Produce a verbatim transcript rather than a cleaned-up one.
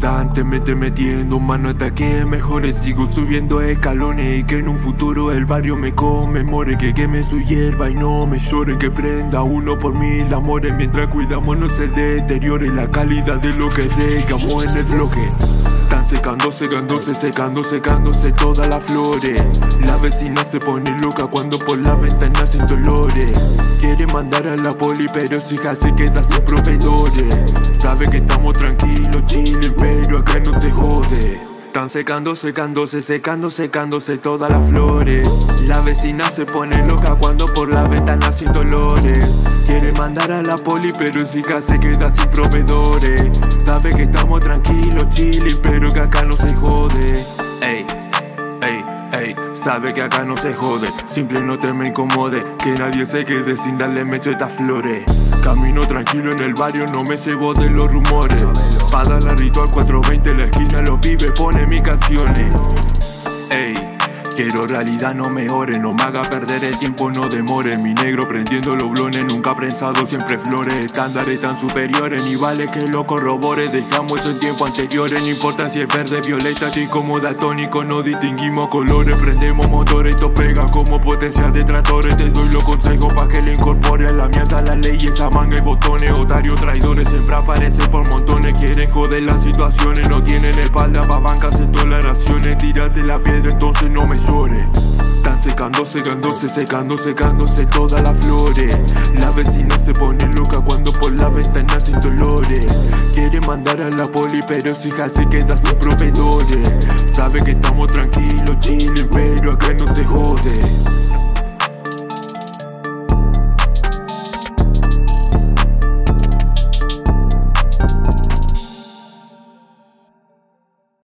Constantemente metiendo mano hasta que mejore. Sigo subiendo escalones y que en un futuro el barrio me conmemore. Que queme su hierba y no me llore. Que prenda uno por mil amores. Mientras cuidamos no se deteriore la calidad de lo que regamos en el bloque. Están secando, secándose, secando, secándose todas las flores. La vecina se pone loca cuando por la ventana hacen dolores. Quiere mandar a la poli pero su hija se queda sin proveedores. Sabe que estamos tranquilos, chile, pero acá no se jode. Están secando, secándose, secando, secándose todas las flores. La vecina se pone loca cuando por la ventana sin dolores. Quiere mandar a la poli pero su hija se queda sin proveedores. Sabe que estamos tranquilos, chile, pero que acá no se jode. Ey, ey, ey, sabe que acá no se jode. Simple no te me incomode, que nadie se quede sin darle mecho a estas flores. Camino tranquilo en el barrio, no me cebo de los rumores. Pada la ritual cuatro veinte, la esquina los pibes ponen mis canciones. Ey, quiero realidad, no me ore, no me haga perder el tiempo, no demore. Mi negro prendiendo los blones, nunca prensado, siempre flores. Estándares tan superiores, ni vale que lo corrobore. Dejamos eso en tiempo anteriores, no importa si es verde, violeta, si cómoda, tónico, no distinguimos colores. Prendemos motores, esto pega como potencia de tractores. Te doy los consejos pa' que le incorpore a la mierda la ley, esa manga y botones. Otario traidores, siempre aparecen por montones. Quieren joder las situaciones, no tienen espalda pa' bancas en toleraciones. Tírate la piedra, entonces no me llores. Están secando, secándose, secando, secándose todas las flores. La vecina se pone loca cuando por la ventana sin dolores. Quiere mandar a la poli pero su hija se queda sin proveedores.